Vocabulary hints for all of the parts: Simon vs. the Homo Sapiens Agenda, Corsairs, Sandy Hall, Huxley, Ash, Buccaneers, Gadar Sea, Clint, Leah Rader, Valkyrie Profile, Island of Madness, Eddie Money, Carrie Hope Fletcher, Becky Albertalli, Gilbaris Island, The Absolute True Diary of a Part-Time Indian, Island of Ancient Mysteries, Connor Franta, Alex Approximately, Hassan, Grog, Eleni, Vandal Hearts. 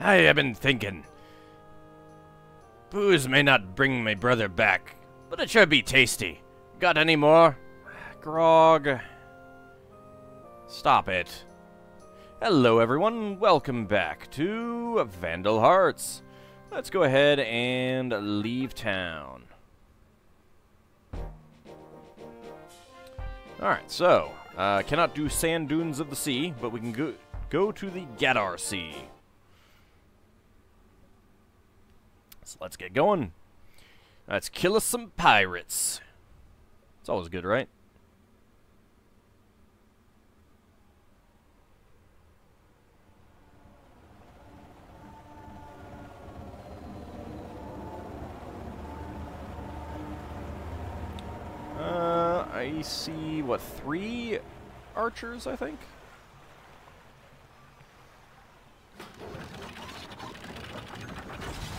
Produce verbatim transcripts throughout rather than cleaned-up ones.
I have been thinking. Booze may not bring my brother back, but it sure be tasty. Got any more? Grog. Stop it. Hello everyone, welcome back to Vandal Hearts. Let's go ahead and leave town. Alright, so, uh, cannot do sand dunes of the sea, but we can go, go to the Gadar Sea. So let's get going. Let's kill us some pirates. It's always good, right? Uh, I see, what, three archers, I think?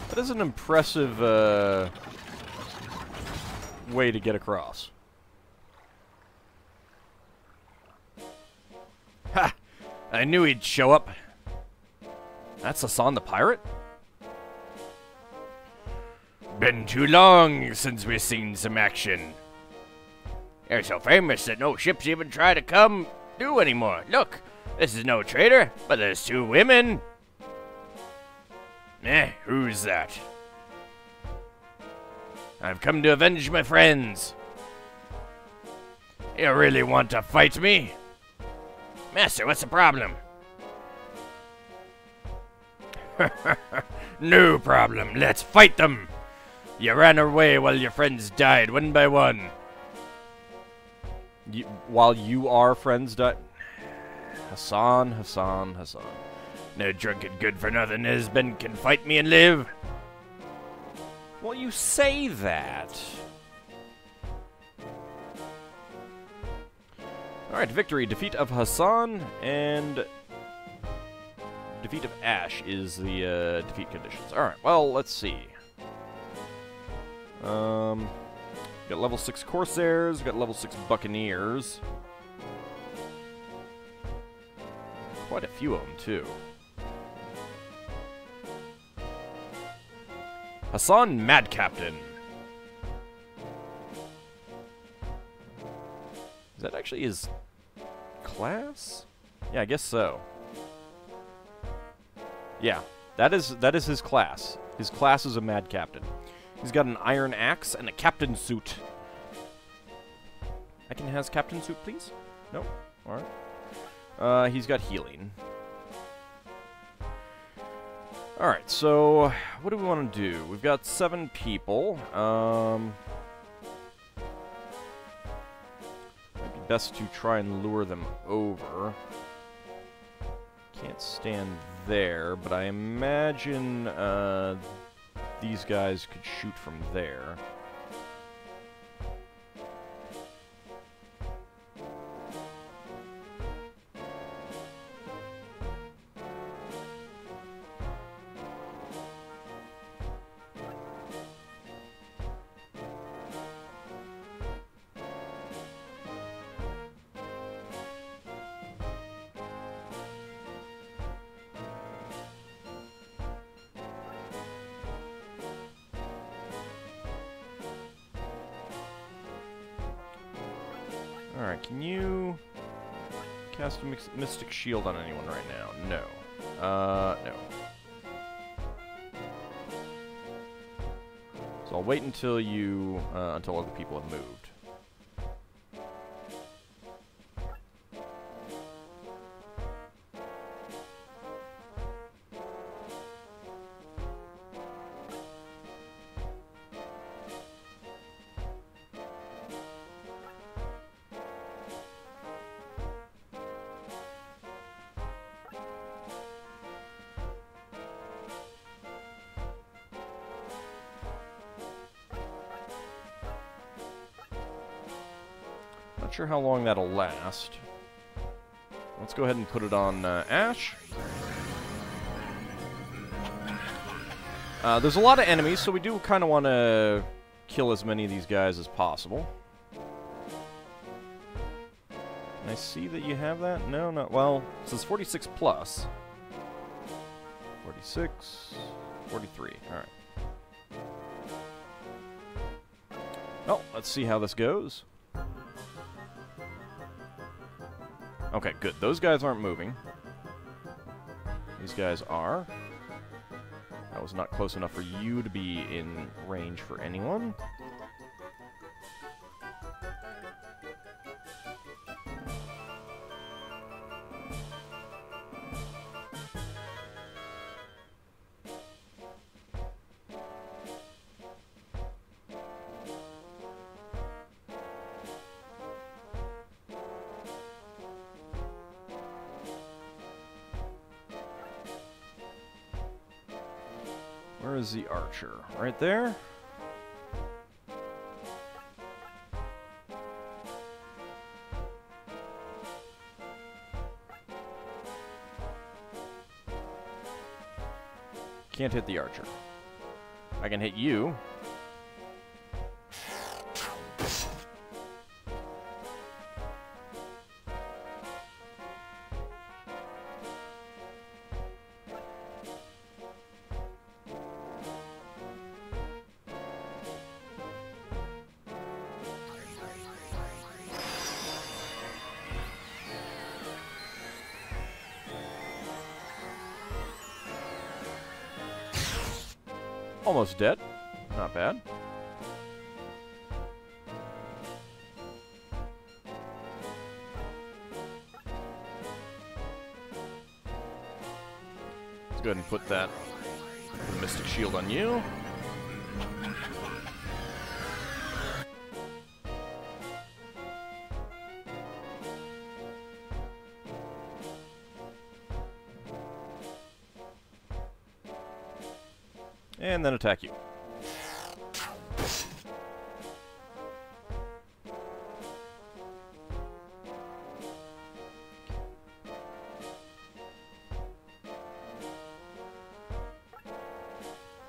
That is an impressive, uh, way to get across. Ha! I knew he'd show up. That's Hassan the pirate? Been too long since we've seen some action. They're so famous that no ships even try to come do anymore. Look, this is no traitor, but there's two women. Eh, who's that? I've come to avenge my friends. You really want to fight me? Master, what's the problem? No problem, let's fight them. You ran away while your friends died one by one. You, while you are friends, di Hassan, Hassan, Hassan. No drunken good-for-nothing husband can fight me and live. Well, you say that. All right, victory, defeat of Hassan, and defeat of Ash is the uh, defeat conditions. All right, well, let's see. Um. Got level six Corsairs, got level six Buccaneers. Quite a few of them, too. Hassan, Mad Captain. Is that actually his class? Yeah, I guess so. Yeah, that is, that is his class. His class is a Mad Captain. He's got an iron axe and a captain suit. I can have captain suit, please? Nope. Alright. Uh, he's got healing. Alright, so what do we want to do? We've got seven people. Um, might be best to try and lure them over. Can't stand there, but I imagine... Uh, these guys could shoot from there. Alright, can you cast a Mystic Shield on anyone right now? No. Uh, no. So I'll wait until you, uh, until other people have moved. Not sure how long that'll last. Let's go ahead and put it on uh, Ash. Uh, there's a lot of enemies, so we do kind of want to kill as many of these guys as possible. Can I see that you have that? No, not well. It says forty-six plus. forty-six, forty-three, alright. Well, let's see how this goes. Okay, good. Those guys aren't moving. These guys are. That was not close enough for you to be in range for anyone. Where is the archer? Right there? Can't hit the archer. I can hit you. Almost dead. Not bad. Let's go ahead and put that Mystic Shield on you. And then attack you.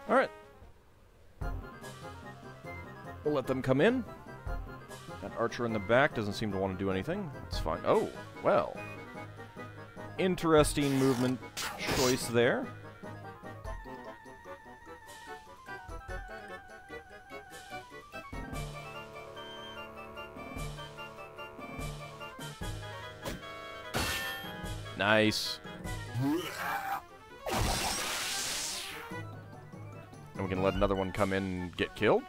All right. We'll let them come in. That archer in the back doesn't seem to want to do anything. It's fine. Oh, well. Interesting movement choice there. Nice. And we can let another one come in and get killed.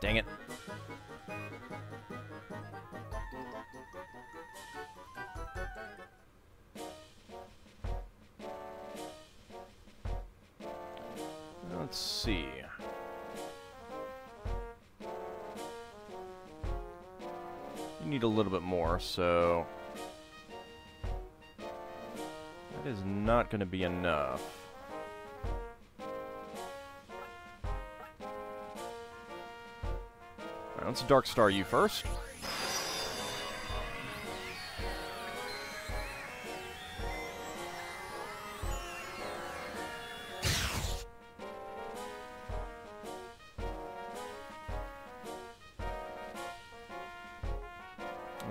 Dang it. Let's see. Need a little bit more, so that is not going to be enough. Alright, let's Dark Star you first.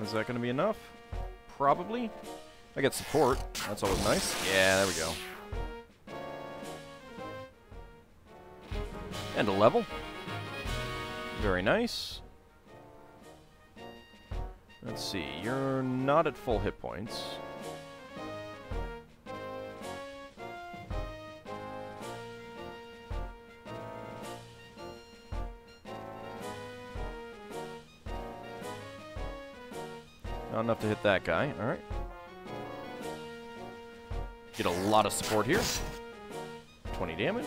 Is that going to be enough? Probably. I get support. That's always nice. Yeah, there we go. And a level. Very nice. Let's see. You're not at full hit points. Not enough to hit that guy. All right. Get a lot of support here. twenty damage.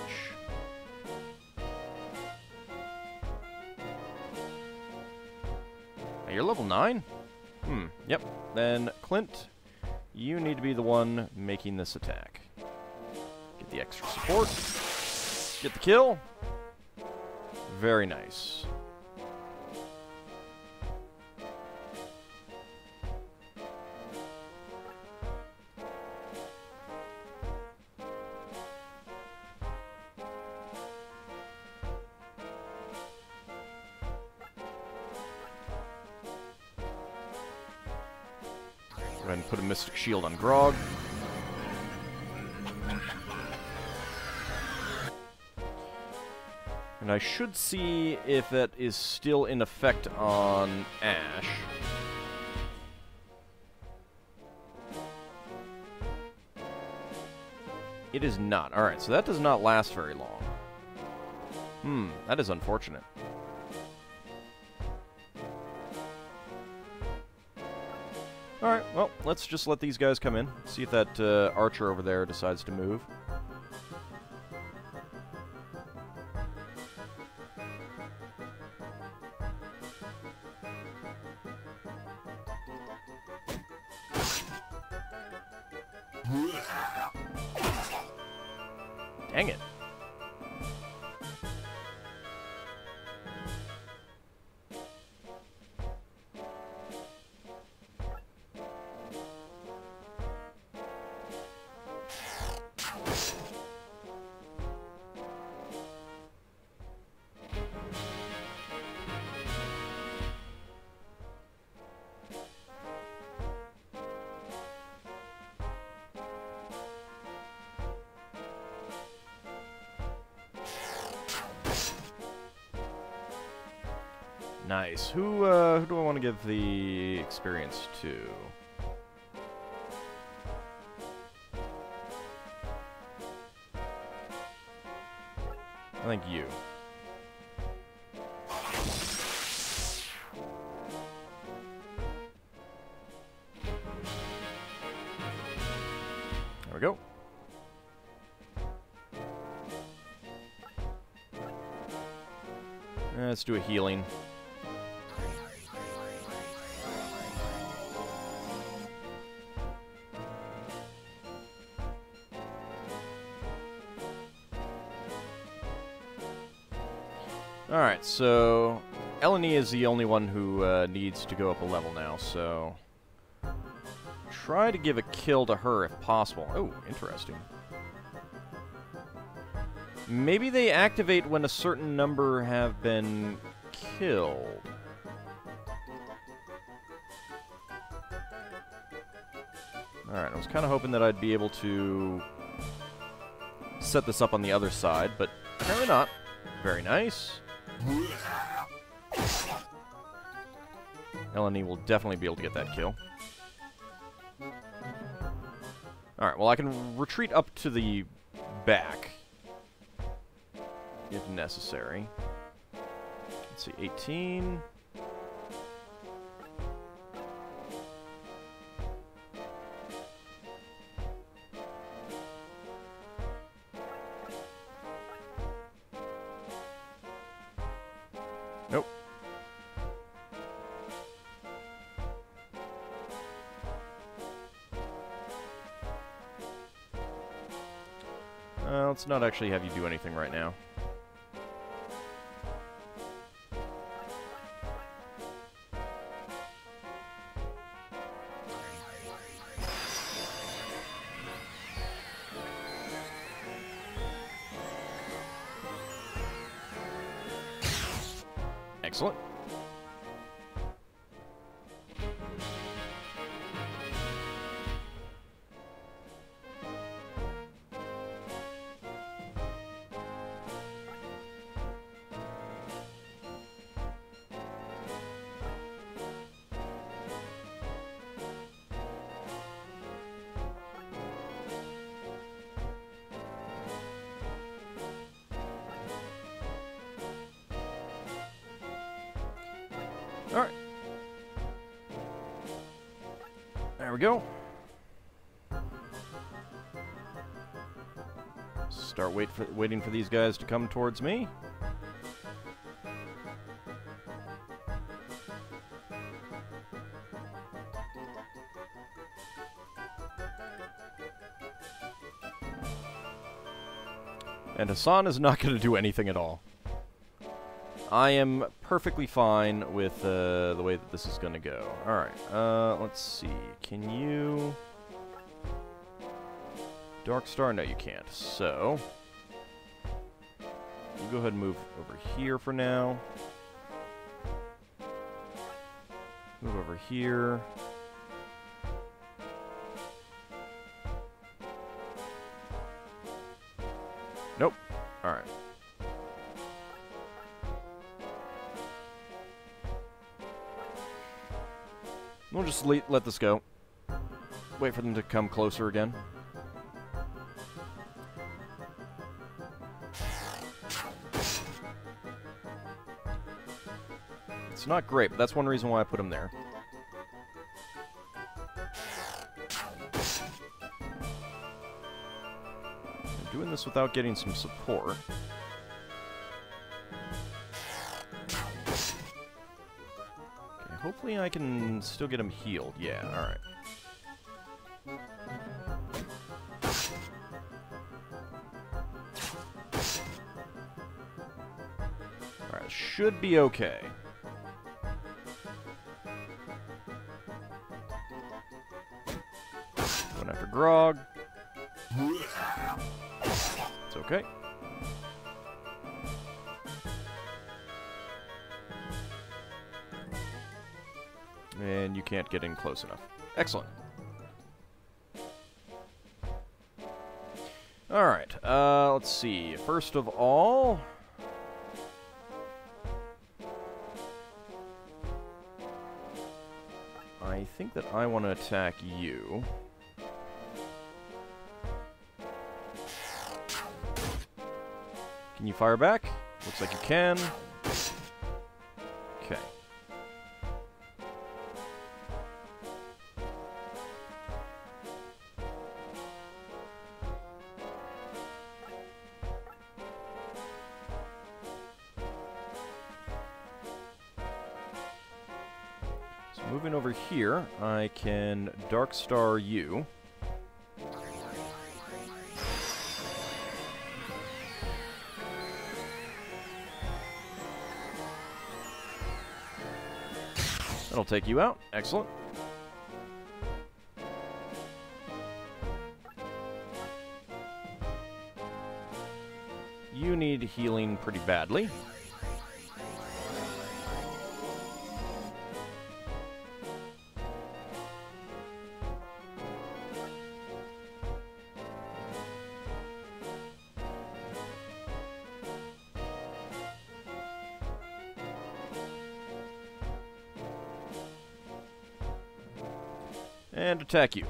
Now you're level nine? Hmm. Yep. Then, Clint, you need to be the one making this attack. Get the extra support. Get the kill. Very nice. ahead and put a Mystic Shield on Grog. And I should see if that is still in effect on Ash. It is not. Alright, so that does not last very long. Hmm, that is unfortunate. Alright, well, let's just let these guys come in. See if that uh, archer over there decides to move. Dang it. Nice. Who, uh, who do I want to give the experience to? I think you. There we go. Eh, let's do a healing. Alright, so Eleni is the only one who uh, needs to go up a level now, so try to give a kill to her if possible. Oh, interesting. Maybe they activate when a certain number have been killed. Alright, I was kind of hoping that I'd be able to set this up on the other side, but apparently not. Very nice. Eleni will definitely be able to get that kill. Alright, well I can retreat up to the back if necessary. Let's see, eighteen. Uh, let's not actually have you do anything right now. Excellent. Alright. There we go. Start wait for, waiting for these guys to come towards me. And Hassan is not going to do anything at all. I am perfectly fine with uh, the way that this is going to go. Alright, uh, let's see. Can you... Dark Star? No, you can't. So... you go ahead and move over here for now. Move over here. We'll just le let this go. Wait for them to come closer again. It's not great, but that's one reason why I put him there. I'm doing this without getting some support. Okay, hopefully I can still get him healed. Yeah, alright. Alright, should be okay. Grog. It's okay. And you can't get in close enough. Excellent. Alright, uh, let's see. First of all... I think that I want to attack you. Can you fire back? Looks like you can. Okay. So moving over here, I can Dark Star you. That'll take you out. Excellent. You need healing pretty badly. And attack you.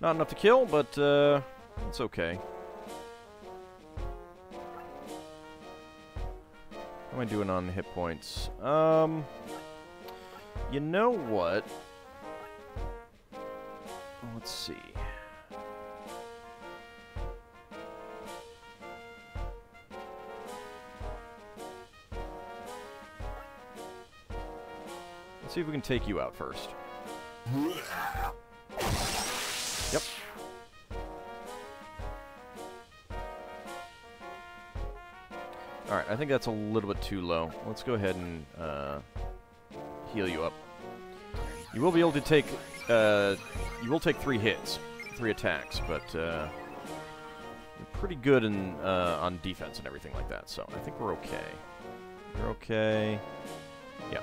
Not enough to kill, but uh, it's okay. How am I doing on hit points? Um, you know what? Let's see. Let's see if we can take you out first. Yep. Alright, I think that's a little bit too low. Let's go ahead and uh, heal you up. You will be able to take... Uh, you will take three hits. Three attacks, but... Uh, you're pretty good in, uh, on defense and everything like that, so I think we're okay. You're okay. Yeah.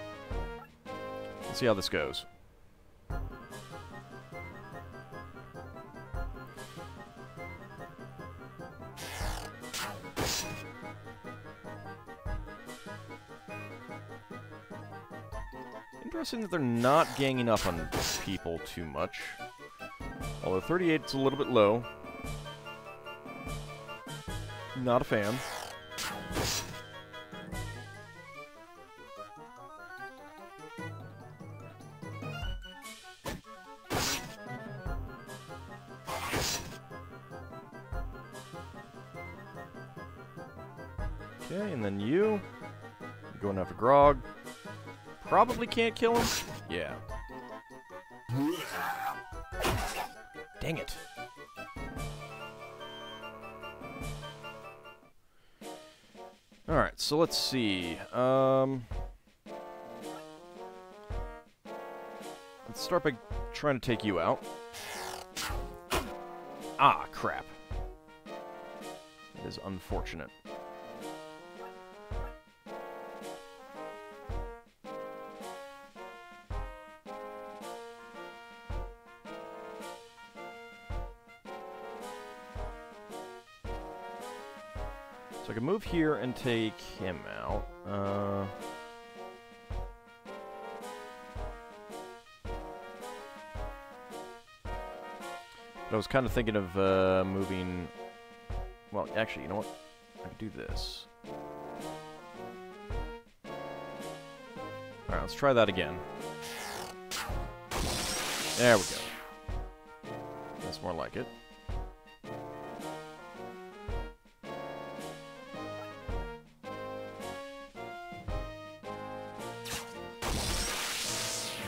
Let's see how this goes. Interesting that they're not ganging up on people too much. Although thirty-eight is a little bit low. Not a fan. Okay, and then you. You're going after Grog. Probably can't kill him. Yeah. Dang it. Alright, so let's see. Um, let's start by trying to take you out. Ah, crap. That is unfortunate. So I can move here and take him out. Uh, But I was kind of thinking of uh, moving... Well, actually, you know what? I could do this. Alright, let's try that again. There we go. That's more like it.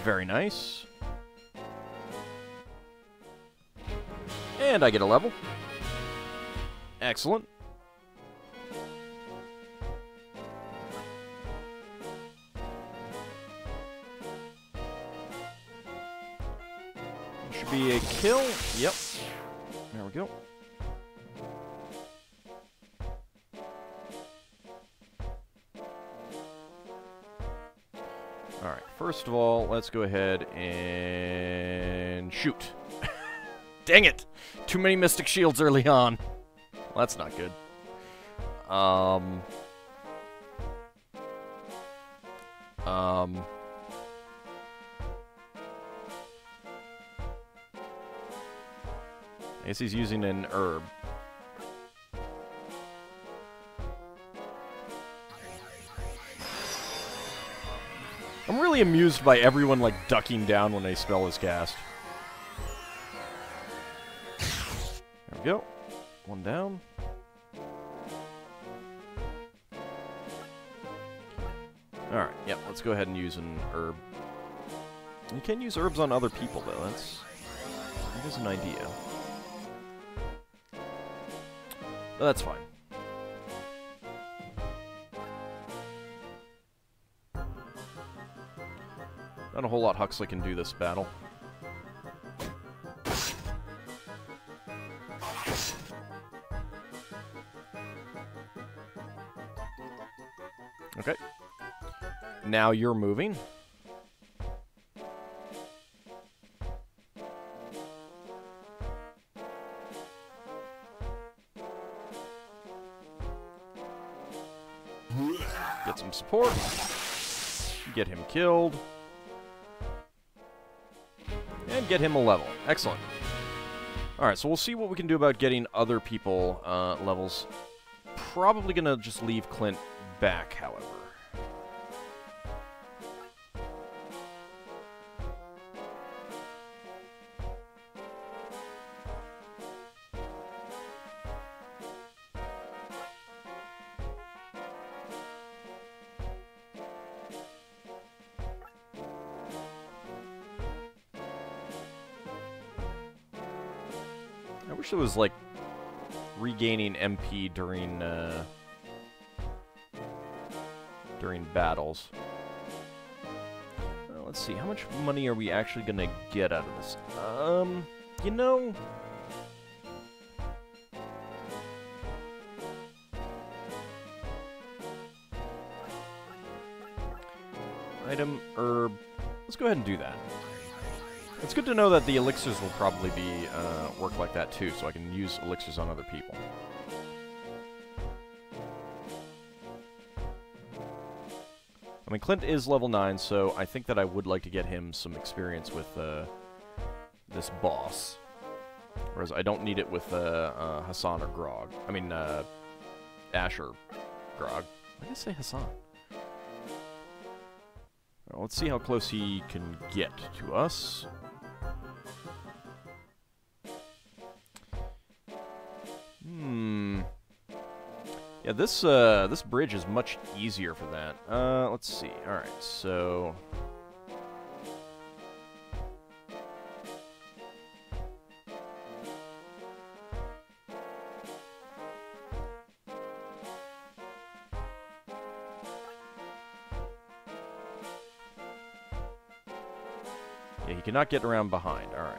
Very nice. And I get a level. Excellent. Should be a kill. Yep. There we go. Alright, first of all, let's go ahead and shoot. Dang it! Too many Mystic Shields early on. Well, that's not good. Um... Um... I guess he's using an herb. I'm really amused by everyone, like, ducking down when a spell is cast. There we go. One down. Alright, yep, let's go ahead and use an herb. You can use herbs on other people, though. That's... that is an idea. But that's fine. Not a whole lot Huxley can do this battle. Okay. Now you're moving. Get some support. Get him killed. And get him a level. Excellent. Alright, so we'll see what we can do about getting other people uh, levels. Probably going to just leave Clint back, however. I wish it was, like, regaining M P during, uh, during battles. Uh, let's see, how much money are we actually gonna get out of this? Um, you know... Item, herb... Let's go ahead and do that. It's good to know that the elixirs will probably be uh, work like that too, so I can use elixirs on other people. I mean, Clint is level nine, so I think that I would like to get him some experience with uh, this boss. Whereas I don't need it with uh, uh, Hassan or Grog. I mean, uh, Ash or Grog. Why did I say Hassan? Well, let's see how close he can get to us. Hmm. Yeah, this uh, this bridge is much easier for that. Uh, let's see. All right, so yeah, he cannot get around behind. All right.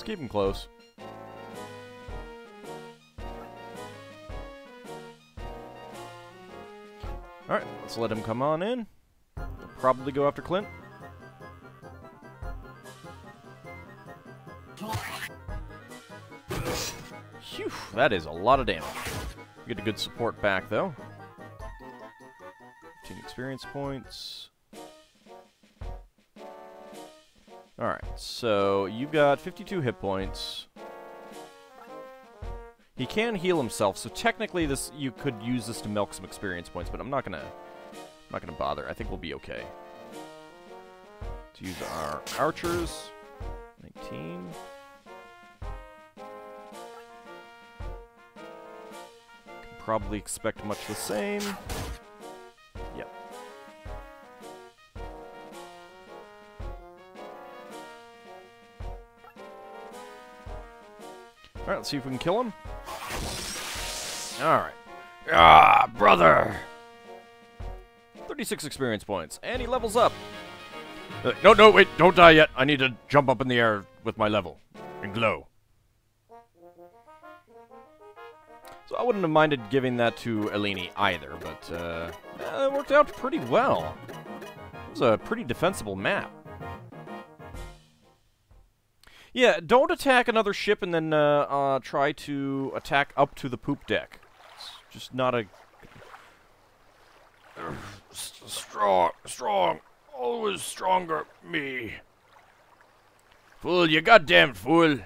Let's keep them close. Alright, let's let him come on in. We'll probably go after Clint. Phew, that is a lot of damage. We get a good support back, though. fifteen experience points. Alright, so you've got fifty-two hit points. He can heal himself, so technically this you could use this to milk some experience points, but I'm not gonna I'm not gonna bother. I think we'll be okay. Let's use our archers. nineteen. Can probably expect much the same. Yep. Alright, let's see if we can kill him. Alright. Ah, brother! thirty-six experience points, and he levels up! Uh, no, no, wait, don't die yet. I need to jump up in the air with my level and glow. So I wouldn't have minded giving that to Eleni either, but uh, it worked out pretty well. It was a pretty defensible map. Yeah, don't attack another ship and then uh, uh, try to attack up to the poop deck. It's just not a... Strong, strong, always stronger, me. Fool, you goddamn fool.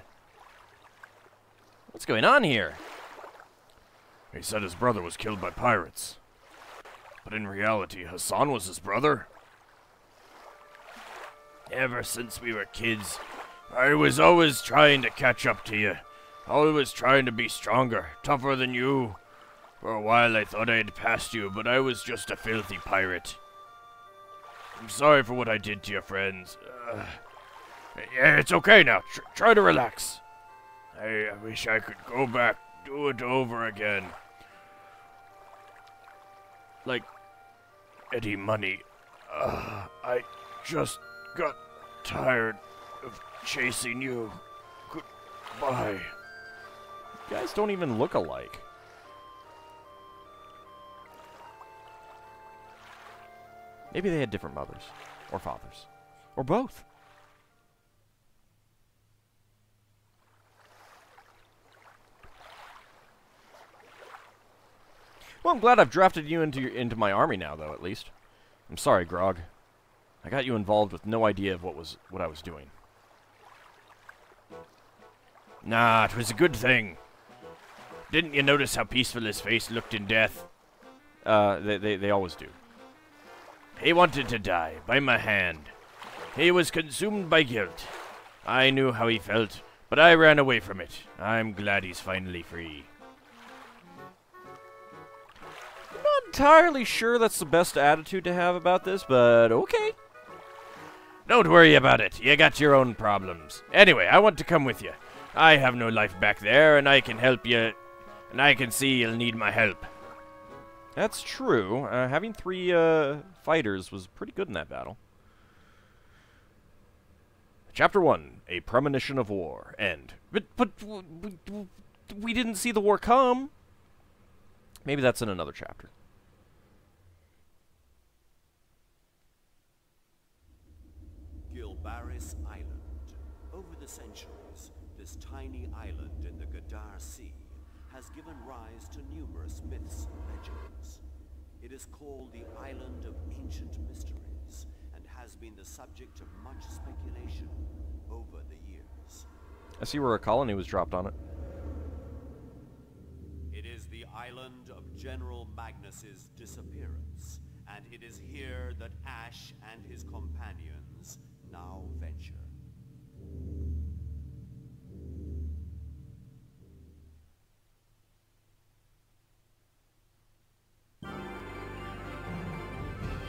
What's going on here? He said his brother was killed by pirates. But in reality, Hassan was his brother. Ever since we were kids, I was always trying to catch up to you. Always trying to be stronger, tougher than you. For a while I thought I had passed you, but I was just a filthy pirate. I'm sorry for what I did to your friends. Uh, it's okay now. Tr try to relax. I, I wish I could go back, do it over again. Like Eddie Money. Uh, I just got tired of chasing you. Goodbye. You guys don't even look alike. Maybe they had different mothers, or fathers, or both. Well, I'm glad I've drafted you into your, into my army now, though, at least. I'm sorry, Grog. I got you involved with no idea of what was what I was doing. Nah, it was a good thing. Didn't you notice how peaceful his face looked in death? Uh, they, they, they always do. He wanted to die, by my hand. He was consumed by guilt. I knew how he felt, but I ran away from it. I'm glad he's finally free. I'm not entirely sure that's the best attitude to have about this, but okay. Don't worry about it. You got your own problems. Anyway, I want to come with you. I have no life back there, and I can help you, and I can see you'll need my help. That's true. Uh, having three uh, fighters was pretty good in that battle. Chapter one, A Premonition of War. End. But, but we didn't see the war come. Maybe that's in another chapter. Gilbaris Island. Over the centuries, this tiny island in the Gadar Sea has given rise to numerous myths and legends. It is called the Island of Ancient Mysteries and has been the subject of much speculation over the years. I see where a colony was dropped on it. It is the island of General Magnus's disappearance, and it is here that Ash and his companions now venture.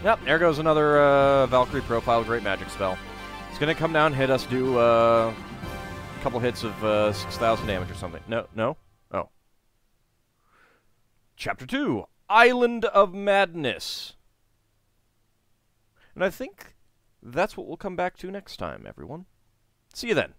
Yep, there goes another uh, Valkyrie Profile Great Magic spell. It's going to come down, hit us, do uh, a couple hits of uh, six thousand damage or something. No, no? Oh. Chapter two, Island of Madness. And I think that's what we'll come back to next time, everyone. See you then.